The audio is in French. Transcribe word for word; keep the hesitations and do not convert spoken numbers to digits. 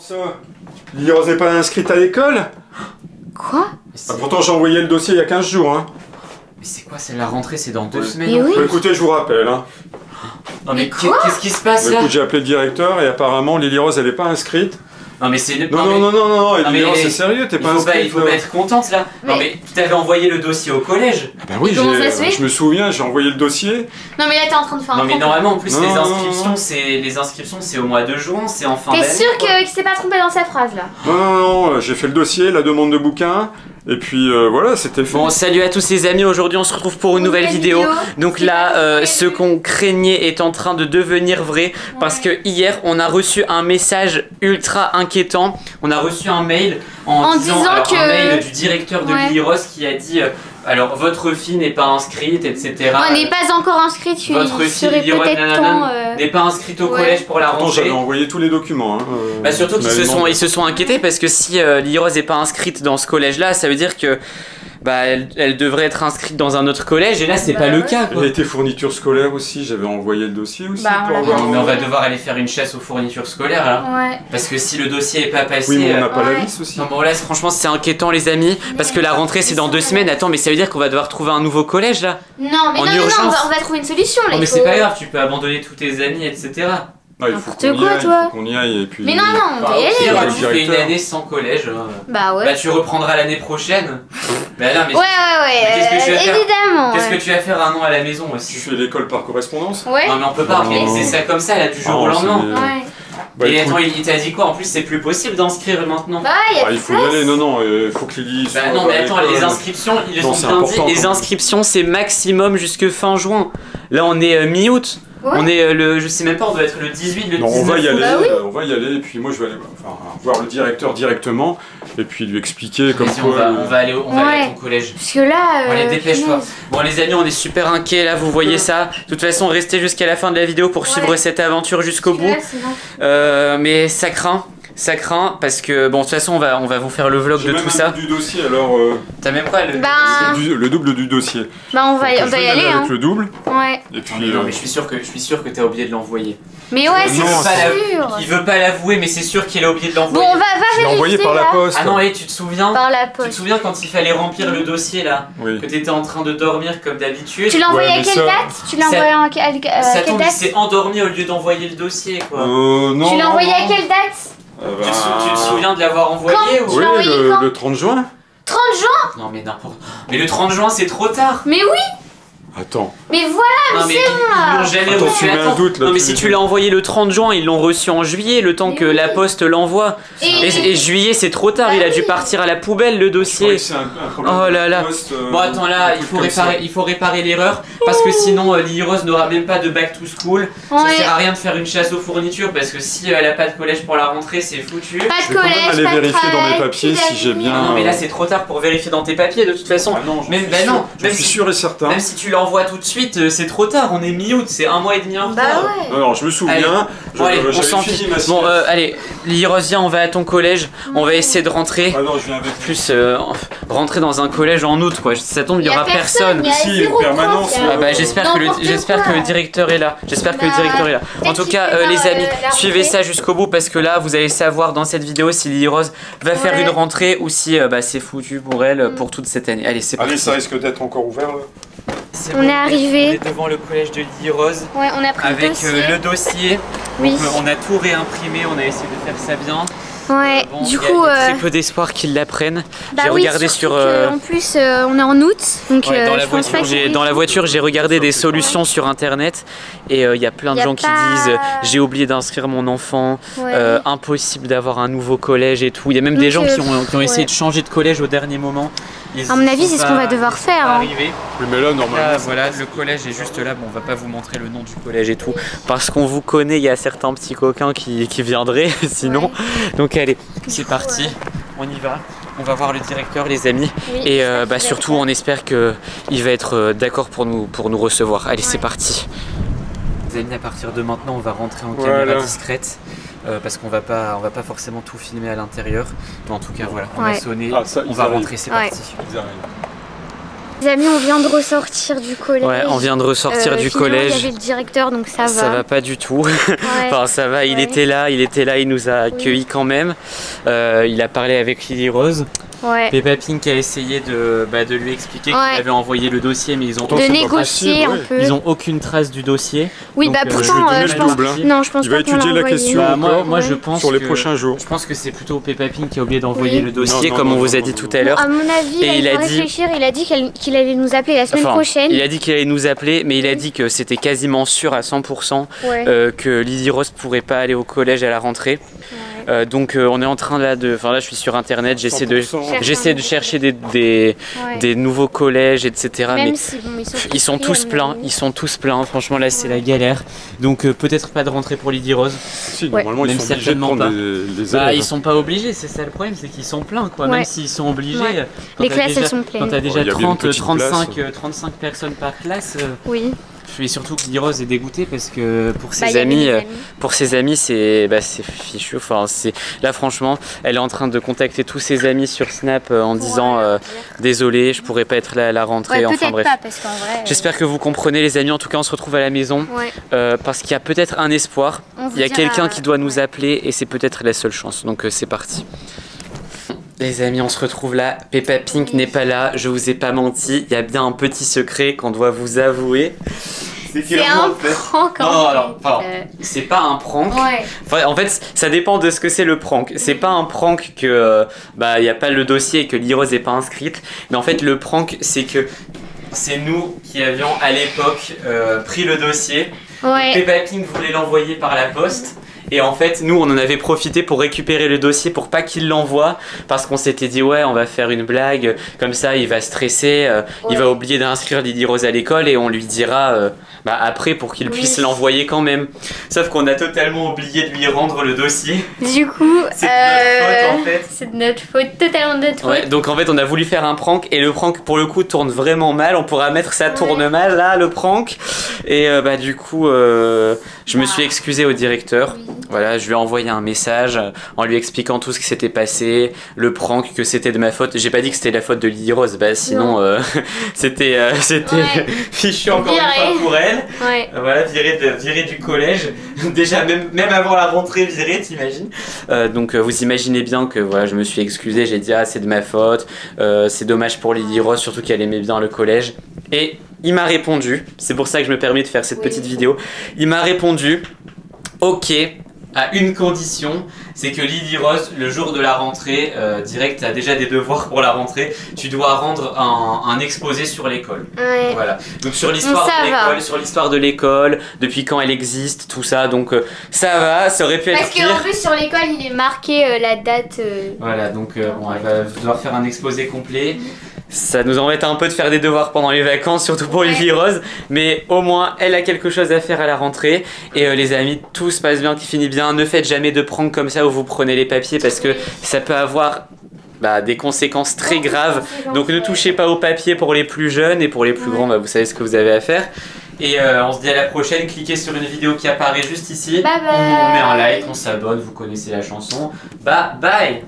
ça, Lily Rose n'est pas inscrite à l'école? Quoi? Ah, pourtant j'ai envoyé le dossier il y a quinze jours, hein. Mais c'est quoi, c'est la rentrée, c'est dans deux semaines. Mais oui. Bah, écoutez, je vous rappelle, hein. Non mais, mais qu'est-ce qui se passe bah, là? Écoute, j'ai appelé le directeur et apparemment Lily Rose elle n'est pas inscrite. Non mais c'est... Non, non, mais... non, non, non, non, non, c'est sérieux, t'es pas inscrite. Il faut pas être contente là. Mais... Non mais tu t'avais envoyé le dossier au collège. Bah ben oui, je me souviens, j'ai envoyé le dossier. Non mais là t'es en train de faire un... Non mais normalement en plus non, les, inscriptions, les inscriptions c'est au mois de juin, c'est en fin d'année. T'es sûr qu'il s'est pas trompé dans sa phrase là? Non, non, non, j'ai fait le dossier, la demande de bouquin. Et puis euh, voilà, c'était fait. Bon, salut à tous les amis, aujourd'hui on se retrouve pour une nouvelle vidéo. Donc là, euh, ce qu'on craignait est en train de devenir vrai. Parce que hier, on a reçu un message ultra inquiétant. On a reçu un mail en, en disant, disant alors, que... un mail du directeur de ouais. Lily Rose qui a dit... Euh, alors votre fille n'est pas inscrite, et cetera. On n'est pas encore inscrite. Votre fille n'est pas inscrite au collège pour la rentrée. J'avais envoyé tous les documents. Hein, euh, bah surtout qu'ils se sont, ils se sont inquiétés parce que si euh, Lily Rose n'est pas inscrite dans ce collège-là, ça veut dire que bah, elle, elle devrait être inscrite dans un autre collège. Et là, c'est bah, pas ouais. le cas. Quoi. Il y a été fournitures scolaires aussi. J'avais envoyé le dossier aussi. Bah, pour on, avoir... mais on va devoir aller faire une chasse aux fournitures scolaires. Là. Ouais. Parce que si le dossier n'est pas passé, oui, mais on n'a pas ouais. la liste aussi. Non, bon là, franchement, c'est inquiétant, les amis, parce que la rentrée, c'est dans deux semaines. Attends, mais ça veut dire qu'on va devoir trouver un nouveau collège là? Non, mais en non, urgence. non, on va, on va trouver une solution. Là, non, mais c'est pas grave, tu peux abandonner tous tes amis, et cetera. N'importe quoi, toi. On y aille et puis. Mais non, non, on doit y aller. Tu fais une année sans collège. Bah ouais. Bah tu reprendras l'année prochaine. Bah non, mais. Ouais, ouais, ouais. Évidemment. Qu'est-ce que tu vas faire un an à la maison aussi? Tu fais l'école par correspondance? Ouais. Non, mais on peut pas organiser ça comme ça là du jour au lendemain. Ouais. Bah, et attends, il t'a dit quoi? En plus, c'est plus possible d'inscrire maintenant. Bah, y a ah, il faut y aller, non, non, il euh, faut que Lily soit... Bah, non, mais attends, les inscriptions, ils non, sont bien dit. Les inscriptions, c'est maximum jusque fin juin. Là, on est euh, mi-août. Ouais. On est euh, le. Je sais même pas, on doit être le dix-huit, le non, dix-neuf. On va y aller, bah, oui. euh, on va y aller, et puis moi, je vais aller enfin, voir le directeur directement, et puis lui expliquer comme quoi. On va, euh... on va aller, on va ouais. aller à ton collège. Parce que là. Euh, Allez, dépêche-toi. Bon, les amis, on est super inquiets là, vous voyez ouais. ça. De toute façon, restez jusqu'à la fin de la vidéo pour ouais. suivre cette aventure jusqu'au bout. Là, Euh, mais ça craint, ça craint parce que bon de toute façon on va on va vous faire le vlog de tout ça. J'ai même un double du dossier alors. Euh, T'as même pas le, bah... du, le double du dossier. Bah on va, on va y aller hein. Avec le double. Ouais. Et puis. Non, euh... non mais je suis sûr que je suis sûr que t'as oublié de l'envoyer. Mais ouais c'est sûr. Il veut pas l'avouer mais c'est sûr qu'il a oublié de l'envoyer. Bon on va va vérifier. L'envoyer par la poste. Ah non et tu te souviens? Par la poste. Tu te souviens quand il fallait remplir le dossier là? Oui. Que t'étais en train de dormir comme d'habitude. Tu l'as envoyé ouais, à quelle ça... date? Tu l'as envoyé à quelle date? Ça tombe, il s'est endormi au lieu d'envoyer le dossier quoi. Euh non. Tu l'as envoyé à quelle date? Euh, bah... Tu te souviens de l'avoir envoyé quand ou... Oui, envoyé le, quand le trente juin. trente juin? Non mais n'importe. Mais le trente juin c'est trop tard. Mais oui. Attends. Mais voilà, mais c'est bon là. Ils l'ont jamais reçu. Attends, doute, là, non mais si tu l'as envoyé le trente juin, ils l'ont reçu en juillet, le temps mais que oui. la poste l'envoie. Et... Et, et juillet, c'est trop tard. Ah, il a oui. dû partir à la poubelle le dossier. Je crois que c'est un problème oh là là. Poste, euh, bon attends là, il faut réparer, il faut réparer l'erreur parce que sinon euh, Lily Rose n'aura même pas de back to school. Ouais. Ça sert à rien de faire une chasse aux fournitures parce que si euh, elle a pas de collège pour la rentrée, c'est foutu. Pas de je vais collège, quand même aller vérifier dans mes papiers si j'ai bien. Non mais là c'est trop tard pour vérifier dans tes papiers de toute façon. Même ben non, je suis sûr et certain. Même si tu envoie tout de suite, c'est trop tard, on est mi-août, c'est un mois et demi en retard. Bah ouais. Alors je me souviens, allez, je, on s'en fiche. Bon, euh, allez, Lily Rose, viens, on va à ton collège, mmh. on va essayer de rentrer. Ah non, je viens avec plus euh, rentrer dans un collège en août, quoi. Ça tombe, il n'y aura personne. personne. Ici, permanence. Ah bah, j'espère que le, j'espère que le directeur est là. J'espère bah, que le directeur est là. En tout cas, euh, les amis, suivez ça jusqu'au bout parce que là, vous allez savoir dans cette vidéo si Lily Rose va ouais. faire une rentrée ou si euh, bah, c'est foutu pour elle mmh. pour toute cette année. Allez, c'est parti. Allez, ça risque d'être encore ouvert là. Est on bon, est arrivé. On est devant le collège de Lily Rose. Ouais, on a pris avec le dossier. Euh, le dossier. Oui. Donc, euh, on a tout réimprimé, on a essayé de faire ça bien. Ouais. Euh, bon, du coup, a, euh... très peu d'espoir qu'ils l'apprennent. Bah j'ai oui, regardé sur. Euh... En plus, euh, on est en août, donc. Ouais, dans, euh, la voiture, pense dans la voiture, j'ai regardé des solutions ouais. sur Internet et il euh, y a plein de y gens pas... qui disent j'ai oublié d'inscrire mon enfant, ouais. euh, impossible d'avoir un nouveau collège et tout. Il y a même donc, des gens euh... qui ont, qui ont ouais. essayé de changer de collège au dernier moment. Ils à mon avis, c'est ce qu'on va devoir faire. Hein. Oui, mais là, normalement. Là, voilà, le collège est juste là. Bon, on va pas vous montrer le nom du collège et tout, parce qu'on vous connaît. Il y a certains petits coquins qui, qui viendraient, sinon. Ouais. Donc allez, c'est parti. On y va. On va voir le directeur, les amis. Oui, et euh, bah, surtout, on espère que il va être d'accord pour nous pour nous recevoir. Allez, ouais. c'est parti. Les amis, à partir de maintenant, on va rentrer en voilà. caméra discrète. Euh, parce qu'on va pas, on va pas forcément tout filmer à l'intérieur, mais en tout cas voilà, on ouais. a sonné, ah, ça, on va arrivent. rentrer, c'est ouais. parti. Ils arrivent. Les amis, on vient de ressortir du collège. Ouais, on vient de ressortir euh, du collège. Il y avait le directeur, donc ça va. Ça va pas du tout. Ouais. Enfin, ça va, il ouais. était là, il était là, il nous a accueillis oui. quand même. Euh, il a parlé avec Lily Rose. Ouais. Peppa Pink a essayé de, bah, de lui expliquer ouais. qu'il avait envoyé le dossier, mais ils ont de négocier un peu. Ils ont aucune trace du dossier. Oui, donc, bah pourtant, euh, je, je pense. Non, je pense il va pas étudier la question. Bah, moi, moi ouais. je pense sur les que, prochains jours. Je pense que c'est plutôt Peppa Pink qui a oublié d'envoyer oui. le dossier, non, non, comme non, on non, vous a dit non, tout à l'heure. À mon avis, et il a dit. Il a dit qu'il allait nous appeler la semaine enfin, prochaine. Il a dit qu'il allait nous appeler, mais il a dit que c'était quasiment sûr à cent pour cent que Lily Rose pourrait pas aller au collège à la rentrée. Euh, donc euh, on est en train là de, enfin là je suis sur internet, j'essaie de, j'essaie de chercher des, des, ouais. des nouveaux collèges, et cetera. Même mais si, bon, ils sont, ils sont tous pleins, ils sont tous pleins. Franchement là c'est ouais. la galère. Donc euh, peut-être pas de rentrée pour Lily Rose. Si, ouais. Normalement ils même sont obligés de prendre pas. Des, des bah, ils sont pas obligés, c'est ça le problème, c'est qu'ils sont pleins quoi. Ouais. Même s'ils sont obligés. Ouais. Les classes déjà, elles sont pleines. Quand t'as déjà ouais, trente, trente-cinq, euh, trente-cinq personnes par classe. Euh, oui. Et surtout que Lily Rose est dégoûtée parce que pour ses bah, amis, amis, pour ses amis, c'est bah, c'est fichu. Enfin, c'est là franchement, elle est en train de contacter tous ses amis sur Snap en disant ouais, euh, désolé, je pourrais pas être là à la rentrée. Ouais, enfin bref. En euh... J'espère que vous comprenez les amis. En tout cas, on se retrouve à la maison ouais. euh, parce qu'il y a peut-être un espoir. Il y a quelqu'un à... qui doit nous appeler et c'est peut-être la seule chance. Donc euh, c'est parti. Les amis, on se retrouve là. Peppa Pink n'est pas là, je vous ai pas menti. Il y a bien un petit secret qu'on doit vous avouer. C'est un prank en fait. Non, alors, alors euh... c'est pas un prank. Ouais. Enfin, en fait, ça dépend de ce que c'est le prank. C'est pas un prank que bah il y a pas le dossier et que Lily Rose est pas inscrite. Mais en fait, le prank, c'est que c'est nous qui avions à l'époque euh, pris le dossier. Ouais. Peppa Pink voulait l'envoyer par la poste. Et en fait, nous, on en avait profité pour récupérer le dossier pour pas qu'il l'envoie, parce qu'on s'était dit ouais, on va faire une blague, comme ça, il va stresser, euh, ouais. il va oublier d'inscrire Lily Rose à l'école et on lui dira euh, bah, après pour qu'il oui. puisse l'envoyer quand même. Sauf qu'on a totalement oublié de lui rendre le dossier. Du coup, c'est de notre euh, faute en fait. C'est de notre faute, totalement de notre ouais, faute. Donc en fait, on a voulu faire un prank et le prank pour le coup tourne vraiment mal. On pourra mettre ça ouais. tourne mal là, le prank. Et euh, bah du coup, euh, je ah. me suis excusé au directeur. Oui. Voilà, je lui ai envoyé un message en lui expliquant tout ce qui s'était passé, le prank, que c'était de ma faute. J'ai pas dit que c'était la faute de Lily Rose, bah sinon euh, c'était euh, c'était ouais. fichu encore viré. Une fois pour elle. Ouais. Voilà, virée viré du collège. Déjà même, même avant la rentrée virée, t'imagines. Euh, donc euh, vous imaginez bien que voilà, je me suis excusé, j'ai dit ah c'est de ma faute, euh, c'est dommage pour Lily Rose, surtout qu'elle aimait bien le collège. Et il m'a répondu, c'est pour ça que je me permets de faire cette oui. petite vidéo. Il m'a répondu ok, à une condition, c'est que Lily Rose, le jour de la rentrée, euh, direct, t'as déjà des devoirs pour la rentrée, tu dois rendre un, un exposé sur l'école. Ouais. Voilà. Donc sur l'histoire de l'école, sur l'histoire de l'école, depuis quand elle existe, tout ça, donc euh, ça va, ça aurait pu Parce être pire. Parce qu'en plus sur l'école, il est marqué euh, la date. Euh... Voilà, donc euh, bon, elle va devoir faire un exposé complet. Mmh. Ça nous embête un peu de faire des devoirs pendant les vacances, surtout pour ouais. Lily Rose, mais au moins elle a quelque chose à faire à la rentrée. Et euh, les amis, tout se passe bien, qui finit bien. Ne faites jamais de prank comme ça où vous prenez les papiers parce que ça peut avoir bah, des conséquences très ouais, graves. Donc ne touchez pas aux papiers pour les plus jeunes et pour les plus ouais. grands, bah, vous savez ce que vous avez à faire. Et euh, on se dit à la prochaine, cliquez sur une vidéo qui apparaît juste ici. Bye bye. On met un like, on s'abonne, vous connaissez la chanson. Bye bye.